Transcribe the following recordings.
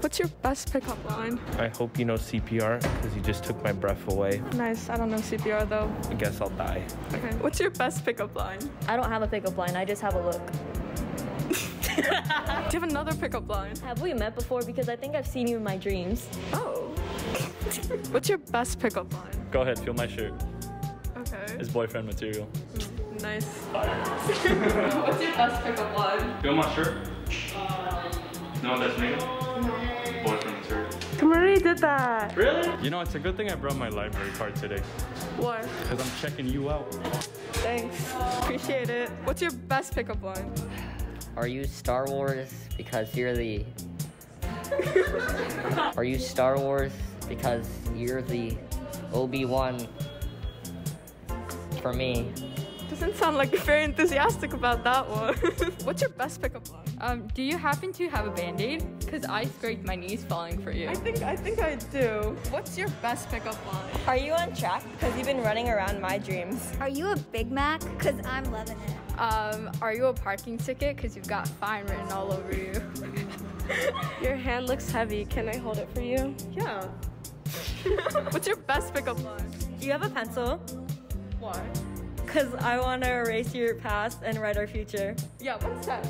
What's your best pickup line? I hope you know CPR, because you just took my breath away. Nice. I don't know CPR, though. I guess I'll die. Okay. What's your best pickup line? I don't have a pickup line. I just have a look. Do you have another pickup line? Have we met before? Because I think I've seen you in my dreams. Oh. What's your best pickup line? Go ahead. Feel my shirt. Okay. It's boyfriend material. Nice. What's your best pickup line? Feel my shirt. No, that's me. No. Boyfriend material. Kamari did that. Really? You know, it's a good thing I brought my library card today. Why? Because I'm checking you out. Thanks. Appreciate it. What's your best pickup line? Are you Star Wars because you're the... Are you Star Wars because you're the Obi-Wan for me? Doesn't sound like you're very enthusiastic about that one. What's your best pickup line? Do you happen to have a band-aid? Because I scraped my knees falling for you. I think I do. What's your best pickup line? Are you on track? Because you've been running around my dreams. Are you a Big Mac? Because I'm loving it. Are you a parking ticket? Because you've got fine written all over you. Your hand looks heavy. Can I hold it for you? Yeah. What's your best pickup line? Do you have a pencil? Why? Because I want to erase your past and write our future. Yeah, what's that?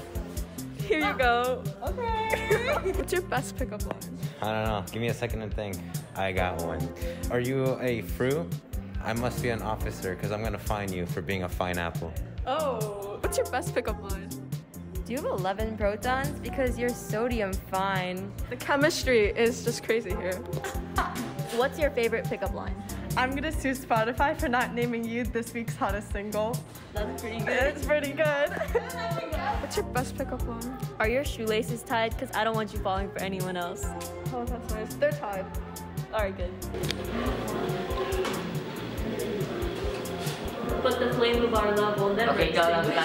Here you go. Okay. What's your best pickup line? I don't know. Give me a second to think. I got one. Are you a fruit? I must be an officer because I'm going to fine you for being a fine apple. Oh, what's your best pickup line? Do you have 11 protons? Because you're sodium fine. The chemistry is just crazy here. What's your favorite pickup line? I'm gonna sue Spotify for not naming you this week's hottest single. That's pretty good. It's pretty good. What's your best pickup line? Are your shoelaces tied? Because I don't want you falling for anyone else. Oh, that's nice. They're tied. All right, good. But the flame of our love will never extinguish.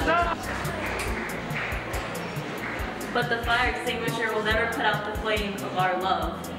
But the fire extinguisher will never put out the flame of our love.